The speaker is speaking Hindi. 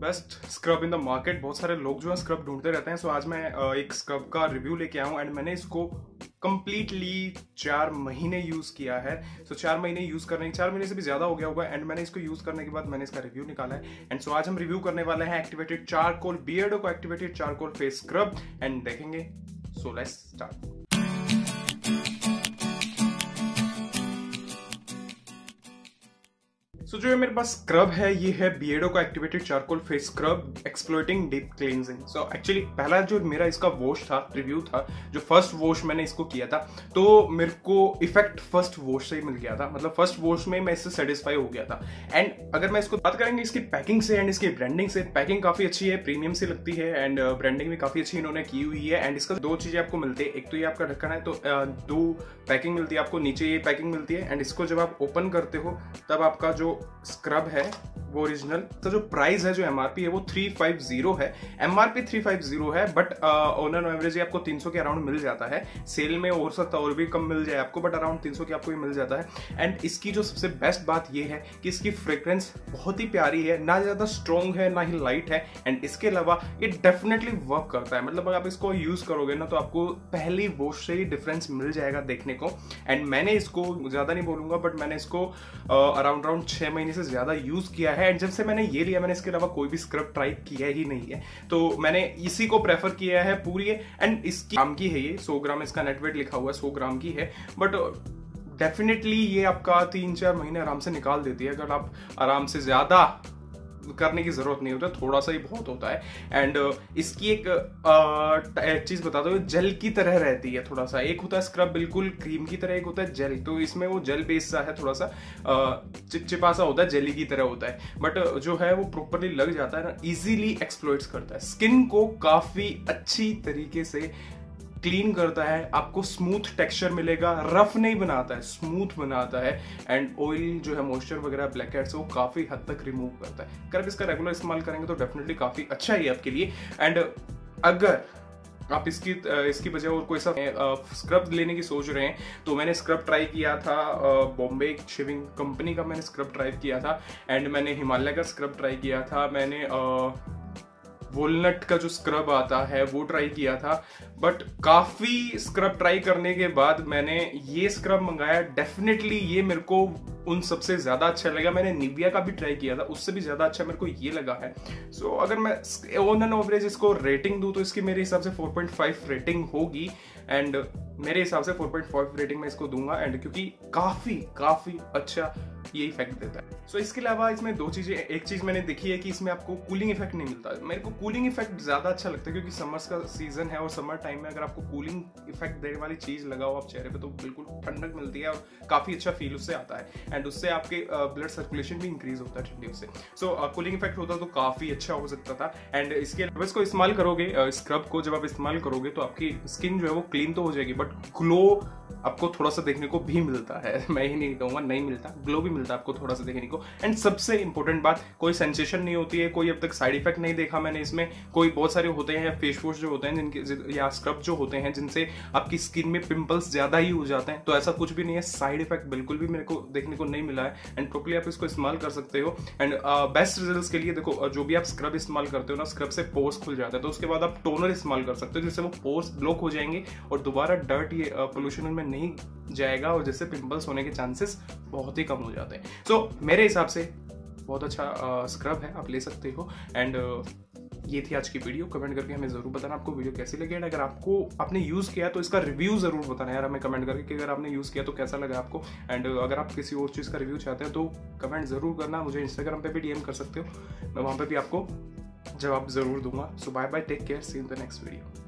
Best scrub in the market. बहुत सारे लोग जो है स्क्रब ढूंढते रहते हैं। सो आज मैं एक स्क्रब का रिव्यू लेके आया हूँ एंड मैंने इसको कम्प्लीटली 4 महीने यूज़ किया है। सो 4 महीने यूज़ करने 4 महीने से भी ज़्यादा हो गया होगा एंड मैंने इसको यूज़ करने के बाद मैंने इसका रिव्यू निकाला है। एंड सो आज हम रिव्यू करने वाले हैं एक्टिवेटेड चारकोल बियर्डो का activated charcoal face scrub and देखेंगे। सो लेट्स स्टार्ट। सो जो मेरे पास स्क्रब है ये है बियर्डो का activated charcoal face scrub exploiting deep cleansing. So actually पहला जो मेरा इसका वॉश था रिव्यू था जो फर्स्ट वॉश मैंने इसको किया था तो मेरे को इफेक्ट फर्स्ट वॉश से ही मिल गया था। मतलब फर्स्ट वॉश में मैं इससे सेटिस्फाई हो गया था। एंड अगर मैं इसको बात करेंगे इसकी पैकिंग से एंड इसकी ब्रांडिंग से, पैकिंग काफ़ी अच्छी है, प्रीमियम से लगती है एंड ब्रांडिंग भी काफ़ी अच्छी इन्होंने की हुई है। एंड इसका 2 चीज़ें आपको मिलती है, एक तो ये आपका ढक्कन है तो 2 पैकिंग मिलती है आपको, नीचे ये पैकिंग मिलती है एंड इसको जब आप ओपन करते हो तब आपका जो स्क्रब है वो ओरिजिनल। तो जो प्राइस है जो एमआरपी है वो 350 है, एमआरपी 350 है बट ऑन एन एवरेज आपको 300 के अराउंड मिल जाता है। सेल में हो सकता है और भी कम मिल जाए आपको बट अराउंड 300 के आपको ये मिल जाता है। एंड इसकी जो सबसे बेस्ट बात ये है कि इसकी फ्रेग्रेंस बहुत ही प्यारी है, ना ज़्यादा स्ट्रॉन्ग है ना ही लाइट है। एंड इसके अलावा ये डेफिनेटली वर्क करता है। मतलब अगर आप इसको यूज़ करोगे ना तो आपको पहली वॉश से ही डिफरेंस मिल जाएगा देखने को। एंड मैंने इसको ज़्यादा नहीं बोलूँगा बट मैंने इसको अराउंड 6 महीने से ज़्यादा यूज़ किया है। एंड जब से मैंने ये लिया मैंने इसके अलावा कोई भी स्क्रब ट्राई किया ही नहीं है तो मैंने इसी को प्रेफर किया है पूरी। एंड इसकी ग्राम की है ये 100 ग्राम, इसका नेटवेट लिखा हुआ 100 ग्राम की है बट डेफिनेटली ये आपका 3-4 महीने आराम से निकाल देती है अगर आप आराम से ज़्यादा करने की ज़रूरत नहीं होता, थोड़ा सा ही बहुत होता है। एंड इसकी एक चीज़ बता दो, जेल की तरह रहती है थोड़ा सा। एक होता है स्क्रब बिल्कुल क्रीम की तरह, एक होता है जेल, तो इसमें वो जेल बेस सा है, थोड़ा सा चिपचिपा सा होता है, जेली की तरह होता है बट जो है वो प्रॉपरली लग जाता है ना, ईजिली एक्सप्लोइट्स करता है स्किन को, काफ़ी अच्छी तरीके से क्लीन करता है। आपको स्मूथ टेक्सचर मिलेगा, रफ नहीं बनाता है, स्मूथ बनाता है। एंड ऑयल जो है मॉइस्चर वगैरह ब्लैक हेड्स वो काफ़ी हद तक रिमूव करता है। अगर आप इसका रेगुलर इस्तेमाल करेंगे तो डेफिनेटली काफ़ी अच्छा ही है आपके लिए। एंड अगर आप इसकी बजाय और कोई सा स्क्रब लेने की सोच रहे हैं तो मैंने स्क्रब ट्राई किया था, बॉम्बे शेविंग कंपनी का मैंने स्क्रब ट्राई किया था एंड मैंने हिमालय का स्क्रब ट्राई किया था, मैंने वॉलनट का जो स्क्रब आता है वो ट्राई किया था। बट काफ़ी स्क्रब ट्राई करने के बाद मैंने ये स्क्रब मंगाया, डेफिनेटली ये मेरे को उन सबसे ज़्यादा अच्छा लगा। मैंने निविया का भी ट्राई किया था, उससे भी ज़्यादा अच्छा मेरे को ये लगा है। सो अगर मैं ऑन एन एवरेज इसको रेटिंग दूँ तो इसकी मेरे हिसाब से 4.5 रेटिंग होगी। एंड मेरे हिसाब से 4.5 रेटिंग मैं इसको दूंगा एंड क्योंकि काफ़ी अच्छा ये इफेक्ट देता है। सो इसके अलावा इसमें 2 चीज़ें, एक चीज़ मैंने देखी है कि इसमें आपको कूलिंग इफेक्ट नहीं मिलता। मेरे को कूलिंग इफेक्ट ज़्यादा अच्छा लगता है क्योंकि समर्स का सीजन है और समर टाइम में अगर आपको कूलिंग इफेक्ट देने वाली चीज़ लगाओ आप चेहरे पे तो बिल्कुल ठंडक मिलती है और काफ़ी अच्छा फील उससे आता है। एंड उससे आपके ब्लड सर्कुलेशन भी इंक्रीज होता है ठंडी से। सो कूलिंग इफेक्ट होता तो काफ़ी अच्छा हो सकता था। एंड इसके अलावा इसको इस्तेमाल करोगे, स्क्रब को जब आप इस्तेमाल करोगे तो आपकी स्किन जो है वो क्लीन तो हो जाएगी बट ग्लो आपको थोड़ा सा देखने को भी मिलता है। मैं ही नहीं कहूँगा नहीं मिलता, ग्लो भी मिलता है आपको थोड़ा सा देखने को। एंड सबसे इंपॉर्टेंट बात, कोई सेंसेशन नहीं होती है, कोई अब तक साइड इफेक्ट नहीं देखा मैंने इसमें। कोई बहुत सारे होते हैं फेस वॉश जो होते हैं जिनके या स्क्रब जो होते हैं जिनसे आपकी स्किन में पिंपल्स ज़्यादा ही हो जाते हैं, तो ऐसा कुछ भी नहीं है। साइड इफेक्ट बिल्कुल भी मेरे को देखने को नहीं मिला है एंड प्रॉपर्ली आप इसको इस्तेमाल कर सकते हो। एंड बेस्ट रिजल्ट के लिए देखो, जो भी आप स्क्रब इस्तेमाल करते हो ना, स्क्रब से पोर्स खुल जाता है तो उसके बाद आप टोनर इस्तेमाल कर सकते हो जिससे वो पोर्स ब्लॉक हो जाएंगे और दोबारा डर्ट ये पोल्यूशन में नहीं जाएगा और जैसे पिंपल्स होने के चांसेस बहुत ही कम हो जाते हैं। सो मेरे हिसाब से बहुत अच्छा स्क्रब है, आप ले सकते हो। एंड ये थी आज की वीडियो। कमेंट करके हमें ज़रूर बताना आपको वीडियो कैसी लगी एंड अगर आपने यूज़ किया तो इसका रिव्यू ज़रूर बताना यार हमें कमेंट करके कि अगर आपने यूज़ किया तो कैसा लगा आपको। एंड अगर आप किसी और चीज़ का रिव्यू चाहते हो तो कमेंट ज़रूर करना, मुझे इंस्टाग्राम पर भी DM कर सकते हो, मैं वहाँ पर भी आपको जवाब ज़रूर दूंगा। So bye bye, take care, see in the next video.